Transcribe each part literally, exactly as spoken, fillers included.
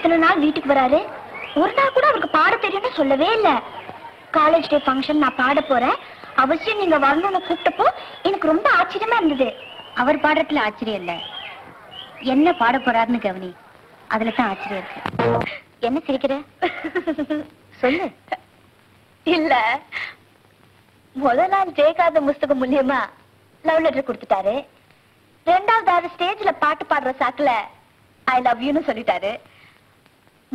இத்தனை நாள் வீட்டுக்கு வராரு, ஒரு நாள் கூட அவருக்கு பாட தெரியும்னு சொல்லவே இல்ல. காலேஜ் டே ஃபங்க்ஷன் நான் பாட போறேன், அவசியம் நீங்க வரணும்னு கூப்பிட்டப்போ எனக்கு ரொம்ப ஆச்சரியமா இருந்தது. அவர் பாடத்துல ஆச்சரியம் இல்ல, என்ன பாட போறாருன்னு கவனி, அதுலதான் ஆச்சரியம் இருக்கு. என்ன சிரிக்கிற, சொல்லு. இல்ல, முதல் நாள் ஜெயகாந்த புஸ்தகம் மூலியமா லவ் லெட்டர் கொடுத்துட்டாரு. ரெண்டாவது ஸ்டேஜ்ல பாட்டு பாடுற சாக்குல ஐ லவ் யூன்னு சொல்லிட்டாரு.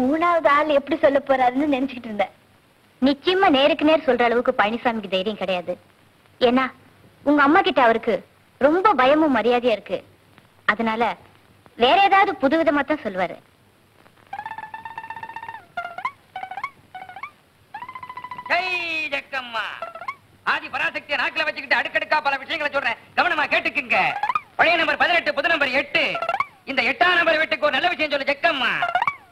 மூணாவது ஆள் எப்படி சொல்ல போறாருன்னு நினைச்சுக்கிட்டு இருந்தேன். நிச்சயமா நேருக்கு நேர் சொல்ற அளவுக்கு பழனிசாமிக்கு தைரியம் கிடையாது. ஏன்னா உங்க அம்மா கிட்ட அவருக்கு ரொம்ப பயமும் மரியாதையா இருக்கு. அதனால வேற ஏதாவது புதுவிதமா தான் சொல்லுவாரு. ஆதி பராசக்தியை நாக்கில வச்சுக்கிட்டு அடுக்கடுக்கா பல விஷயங்களை சொல்றேன், கவனமா கேட்டுக்குங்க. பழைய நம்பர் பதினெட்டு, புது நம்பர் எட்டு. இந்த எட்டாம் நம்பர் வீட்டுக்கு ஒரு நல்ல விஷயம் சொல்லு ஜெக்கம்மா.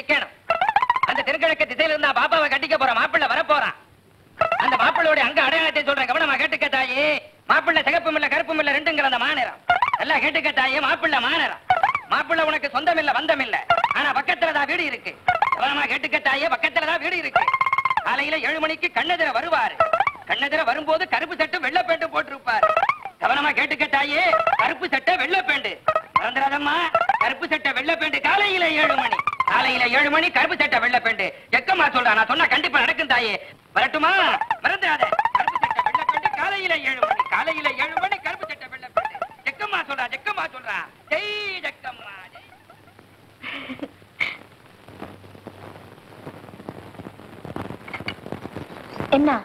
நிக்கணும். அந்த தென்கிழக்கு திசையில இருந்தா பாப்பாவை கட்டிக்க போற மாப்பிள்ள வரப்போறான். அந்த மாப்பிள்ளோட அங்க அடையாளத்தை சொல்றேன், கவனமா கேட்டுக்க தாயே. மாப்பிள்ள சிகப்பும் இல்ல கருப்பும் இல்ல, ரெண்டுங்கிற அந்த மாநிலம் எல்லாம் கேட்டுக்க தாயே. மாப்பிள்ள மாநிலம், மாப்பிள்ள உனக்கு சொந்தம் இல்ல வந்தம் இல்ல, ஆனா பக்கத்துலதான் வீடு இருக்கு. கவனமா கேட்டுக்க தாயே, பக்கத்துலதான் வீடு இருக்கு. காலையில ஏழு மணிக்கு கண்ணெதிர வருவாரு. கண்ணெதிர வரும்போது கருப்பு சட்டும் வெள்ளை பேண்டும் போட்டிருப்பாரு. கவனமா கேட்டுக்க தாயே, கருப்பு சட்டை வெள்ளை பேண்டு மறந்துடாதம்மா. கருப்பு சட்டை வெள்ளை பேண்டு காலையில ஏழு மணி காலையில ஏழு மணி கருப்பு சட்டை வெள்ளை பேண்டு. ஜெக்கம்மா சொல்றா, நான் சொன்னா கண்டிப்பா நடக்கும் தாயே, வரட்டுமா? மறந்துடாத, கருப்பு சட்டை வெள்ளை பேண்டு காலையில ஏழு மணி காலையில ஏழு மணி கருப்பு சட்டை வெள்ளை பேண்டு. ஜெக்கம்மா சொல்றா, ஜெக்கம்மா சொல்றா, ஜெய் ஜெக்கம்மா. என்ன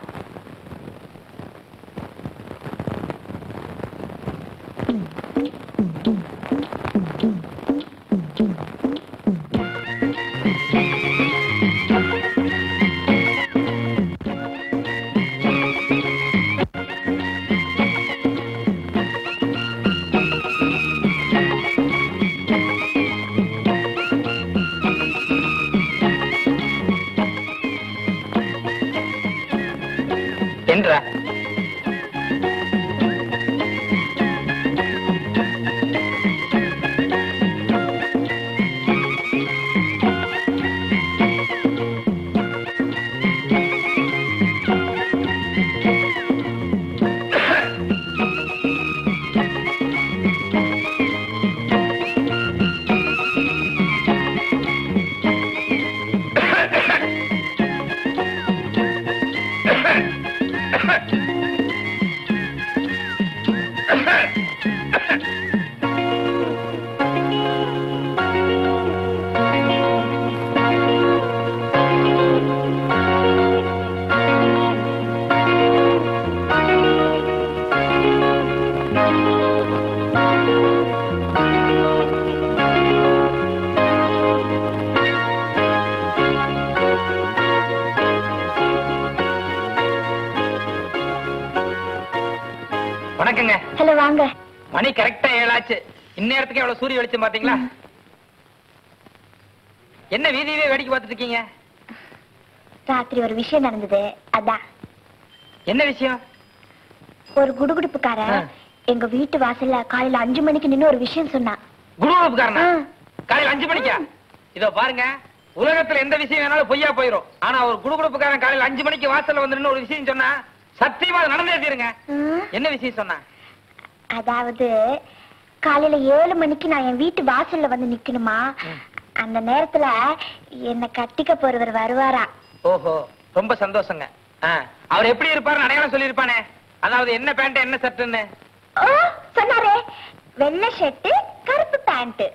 சூரிய வெளிச்சம் பாத்தீங்களா? என்ன வீதியிலே வேடிக்கை பார்த்துட்டு இருக்கீங்க? ராத்திரி ஒரு விஷயம் நடந்தது, அதான். என்ன விஷயம்? ஒரு குடுகுடுப்புக்காரன் எங்க வீட்டு வாசல்ல காலையில அஞ்சு மணிக்கு நின்னு ஒரு விஷயம் சொன்னான். குடுகுடுப்புக்காரனா? காலையில அஞ்சு மணிக்கா? இதோ பாருங்க, உலகத்துல எந்த விஷயம் வேணாலும் பொய்யா போயிரும். ஆனா ஒரு குடுகுடுப்புக்காரன் காலையில அஞ்சு மணிக்கு வாசல்ல வந்து நின்னு ஒரு விஷயம் சொன்னா சத்தியமா நடந்தே தீருங்க. என்ன விஷயம் சொன்னா? அதாவது காலையில ஏழு மணிக்கு நான் என் வீட்டு வாசல்ல வந்து நிக்கணுமா, அந்த நேரத்துல என்ன கட்டிக்க போறவர் வருவாரா. ஓஹோ, ரொம்ப சந்தோஷங்க. அவர் எப்படி இருப்பாரு அடையாளம் சொல்லி இருப்பானே, அதாவது என்ன பேண்ட் என்ன சர்ட்னு சொன்னாரே. வெள்ளை ஷர்ட் கருப்பு பேண்ட்.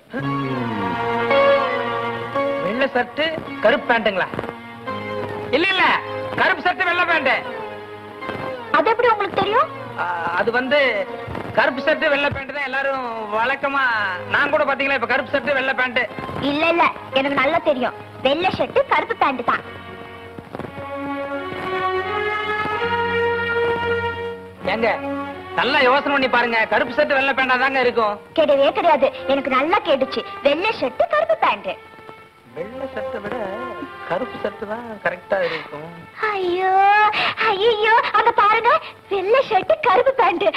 வெள்ளை ஷர்ட் கருப்பு பேண்ட்டுங்களா? இல்ல இல்ல, கருப்பு ஷர்ட் வெள்ளை பேண்ட். அது எப்படி உங்களுக்கு தெரியும்? அது வந்து கருப்பு சர்ட் வெள்ளை பேண்ட் தான் எல்லாரும் வழக்கமா. நான் கூட பாத்தீங்களா இப்ப கருப்பு சர்ட் வெள்ளை பேண்ட். இல்ல இல்ல, எனக்கு நல்லா தெரியும், வெள்ளை ஷர்ட் கருப்பு பேண்ட் தான். ஏங்க நல்லா யோசனை பண்ணி பாருங்க. கருப்பு ஷர்ட் வெள்ளை பேண்டா தாங்க இருக்கும். கேடவே கிடையாது. எனக்கு நல்லா கேடுச்சு. வெள்ளை ஷர்ட் கருப்பு பேண்ட். வெள்ளை ஷர்ட்டை விட கருப்பு ஷர்ட் தான் கரெக்ட்டா இருக்கும். ஐயோ ஐயோ அங்க பாருங்க. வெள்ளை ஷர்ட் கருப்பு பேண்ட்.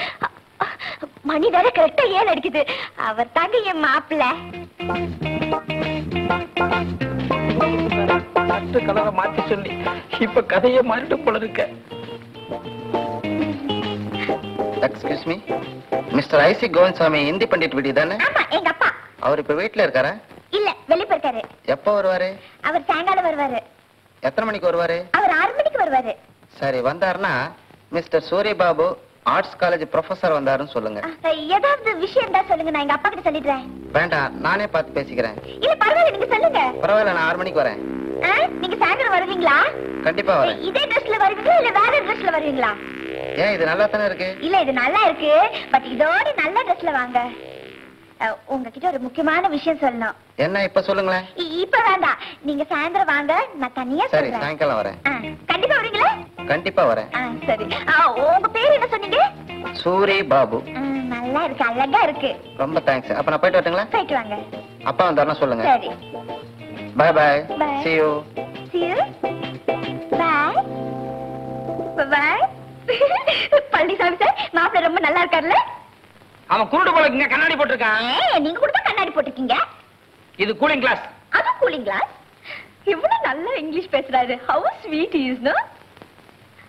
மணி வேற கரெக்ட்டா ஏன் அடிக்குது? அவர் தாங்க என் மாப்பிள்ளை. சட்டு கலரை மாத்தி சொல்லி இப்ப கதையை மாறிட்டு போல இருக்க. Excuse me, Mister I C Govindasamy independent வீடு தானே? ஆமா, எங்க அப்பா. அவர் இப்ப வீட்ல இருக்காரா? இல்ல, வெளிய போறாரு. எப்ப வருவாரு? அவர் சாயங்காலம் வருவாரு. எத்தனை மணிக்கு வருவாரு? அவர் ஆறு மணிக்கு வருவாரு. சரி, வந்தாருன்னா மிஸ்டர் சூரிய பாபு ஆர்ட்ஸ் காலேஜ் ப்ரொஃபசர் வந்தாருன்னு சொல்லுங்க. ஏதாவது விஷயம் தான் சொல்லுங்க, நான் எங்க அப்பா கிட்ட சொல்லிடுறேன். வேண்டாம், நானே பார்த்து பேசிக்கிறேன். இல்ல பரவாயில்ல, நீங்க சொல்லுங்க. பரவாயில்ல, நான் ஆறு மணிக்கு வரேன். நீங்க சாயங்காலம் வருவீங்களா? கண்டிப்பா வரேன். இதே ட்ரெஸ்ல வருவீங்களா இல்ல வேற ட்ரெஸ்ல வருவீங்களா? ஏன், இது நல்லா தான இருக்கு? இல்ல, இது நல்லா இருக்கு. பட் இதோட நல்ல ட்ரெஸ்ல வாங்க. உங்ககிட்ட ஒரு முக்கியமான விஷயம் சொல்லணும். என்ன இப்ப சொல்லுங்களே. இப்ப வேண்டாம், நீங்க சாயந்தரம் வாங்க, நான் தனியா சொல்றேன். சரி, சாயங்காலம் வரேன். கண்டிப்பா வரீங்களா? கண்டிப்பா வரேன். சரி, உங்க பேர் என்ன சொன்னீங்க? சூரி பாபு. நல்லா இருக்கு, அழகா இருக்கு. ரொம்ப தேங்க்ஸ். அப்ப நான் போயிட்டு வரட்டுங்களா? போயிட்டு வாங்க. அப்பா வந்தாருன்னா சொல்லுங்க. சரி, bye bye. see you see you bye bye. பள்ளி சாமி சார், மாப்பிள்ள ரொம்ப நல்லா இருக்காருல்ல? அவன் குருடு போல இங்க கண்ணாடி போட்டுருக்கான். நீங்க கூட தான் கண்ணாடி போட்டுருக்கீங்க. இது கூலிங் கிளாஸ். அது கூலிங் கிளாஸ். இவ்வளவு நல்லா இங்கிலீஷ் பேசுறாரு. How sweet he is, no?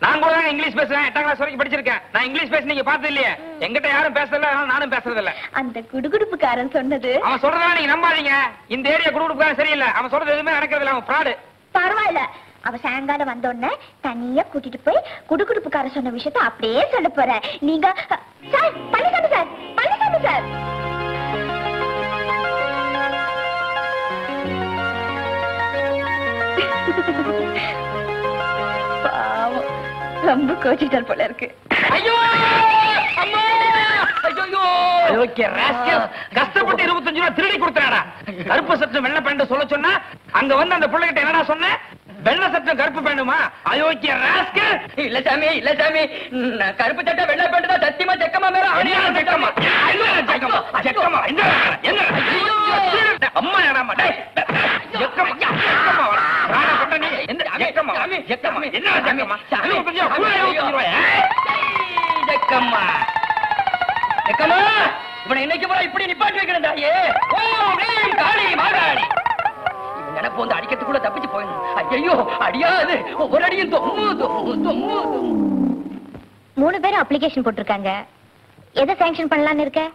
நான் கூட தான் இங்கிலீஷ் பேசுறேன். எட்டாம் கிளாஸ் வரைக்கும் படிச்சிருக்கேன். நான் இங்கிலீஷ் பேசி நீங்க பார்த்தது இல்லையே. எங்கிட்ட யாரும் பேசல, நானும் பேசுறது இல்ல. அந்த குடுகுடுப்புக்காரன் சொன்னது, அவன் சொல்றதா நீங்க நம்பாதீங்க. இந்த ஏரியா குடுகுடுப்புக்காரன் சரியில்லை. அவன் சொல்றது எதுவுமே நடக்கிறது இல்ல. அவன் ஃப்ராடு. பரவாயில்ல, அவ சாயங்காலம் வந்தோடனே தனியா கூட்டிட்டு போய் குடுகுடுப்புக்கார சொன்ன விஷயத்த அப்படியே சொல்ல போற. நீங்க சார், பண்ணிக்காம சார், பண்ணிக்காம சார். பாவம், ரொம்ப கோச்சிட்டார் போல இருக்கு. ஐயோ அம்மா, ஐயோ ஓகே ராஸ்கல். கஷ்டப்பட்டு இருபத்தஞ்சு ரூபா திருடி கொடுத்தாடா. கருப்பு சட்டம் வெள்ளை பேண்ட சொல்ல சொன்னா அங்க வந்து அந்த பிள்ளை கிட்ட என்னடா சொன்ன? வெள்ள சட்டம் கருப்பு பேண்டுமா? அயோக்கிய ராஸ்கல். இல்ல சாமி, இல்ல சாமி, கருப்பு சட்டம் வெள்ள பேண்டு தான் சத்தியமா. செக்கமா மேல அணியா செக்கமா. செக்கமா செக்கமா என்ன என்ன? அம்மா யாராமா? டேய் செக்கமா செக்கமா வாடா பட்ட நீ என்ன? செக்கமா சாமி, செக்கமா என்ன செக்கமா? சாமி கொஞ்சம் கூடவே செக்கமா செக்கமா. இவனை இன்னைக்கு போற இப்படி நிப்பாட்டி வைக்கிறேன் தாயே. ஓ டேய் காளி மாடாடி. எனக்கு வந்து அடிக்கிறதுக்குள்ள தப்பிச்சு போயிடும். ஐயோ அடியாது, ஒரு அடியும் மூணு பேரும் அப்ளிகேஷன் போட்டிருக்காங்க. எதை சாங்ஷன் பண்ணலான்னு இருக்க?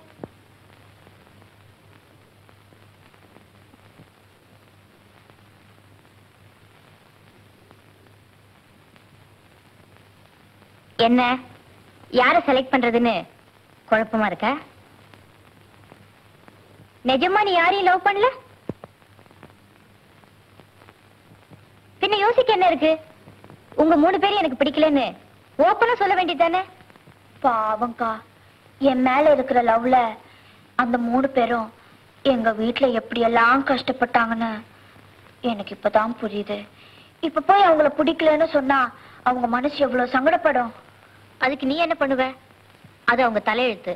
என்ன யாரை செலக்ட் பண்றதுன்னு குழப்பமா இருக்க? நிஜமா நீ யாரையும் லவ் பண்ணல? பின்ன யோசிக்க என்ன இருக்கு? உங்க மூணு பேரும் எனக்கு பிடிக்கலன்னு ஓப்பனா சொல்ல வேண்டியதானே? பாவங்கா, என் மேல இருக்கிற லவ்ல அந்த மூணு பேரும் எங்க வீட்டுல எப்படி எல்லாம் கஷ்டப்பட்டாங்கன்னு எனக்கு இப்பதான் புரியுது. இப்ப போய் அவங்கள பிடிக்கலன்னு சொன்னா அவங்க மனசு எவ்வளவு சங்கடப்படும். அதுக்கு நீ என்ன பண்ணுவ? அது அவங்க தலையெழுத்து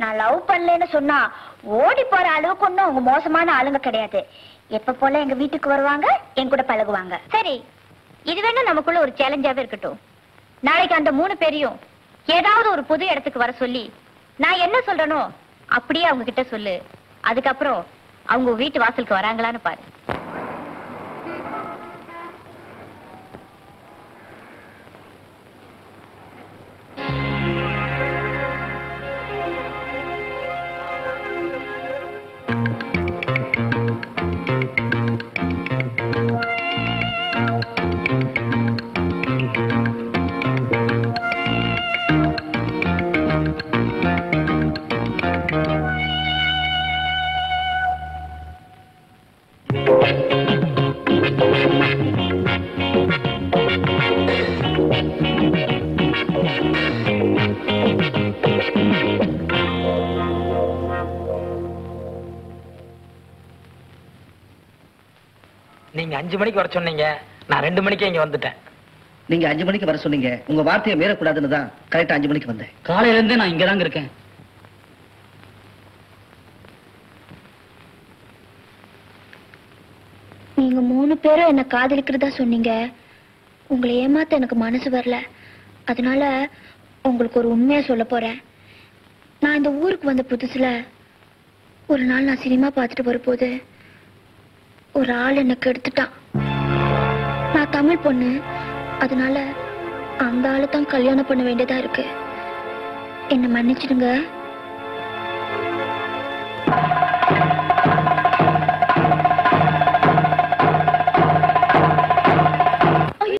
நான் லவ் பண்ணலன்னு சொன்னா ஓடி போற அளவுக்கு ஒன்னும் அவங்க மோசமான ஆளுங்க கிடையாது. எப்ப போல எங்க வீட்டுக்கு வருவாங்க, என் கூட பழகுவாங்க. சரி, இது வேணா நமக்குள்ள ஒரு சேலஞ்சாவே இருக்கட்டும். நாளைக்கு அந்த மூணு பேரையும் ஏதாவது ஒரு புது இடத்துக்கு வர சொல்லி நான் என்ன சொல்றனோ அப்படியே அவங்க கிட்ட சொல்லு. அதுக்கப்புறம் அவங்க வீட்டு வாசலுக்கு வராங்களான்னு பாரு. அஞ்சு மணிக்கு வர சொன்னீங்க, நான் ரெண்டு மணிக்கு இங்க வந்துட்டேன். நீங்க அஞ்சு மணிக்கு வர சொன்னீங்க, உங்க வார்த்தையை மீறக்கூடாதுன்னு தான் கரெக்டா அஞ்சு மணிக்கு வந்தேன். காலையில இருந்து நான் இங்கதாங்க இருக்கேன். நீங்க மூணு பேரும் என்ன காதலிக்கிறதா சொன்னீங்க. உங்களை ஏமாத்த எனக்கு மனசு வரல. அதனால உங்களுக்கு ஒரு உண்மையா சொல்ல போறேன். நான் இந்த ஊருக்கு வந்த புதுசுல ஒரு நாள் நான் சினிமா பார்த்துட்டு வரும்போது ஒரு ஆள் எனக்கு எடுத்துட்டான். நான் தமிழ் பொண்ணு, அதனால அந்த ஆளை தான் கல்யாணம் பண்ண வேண்டியதா இருக்கு. என்ன மன்னிச்சிடுங்க.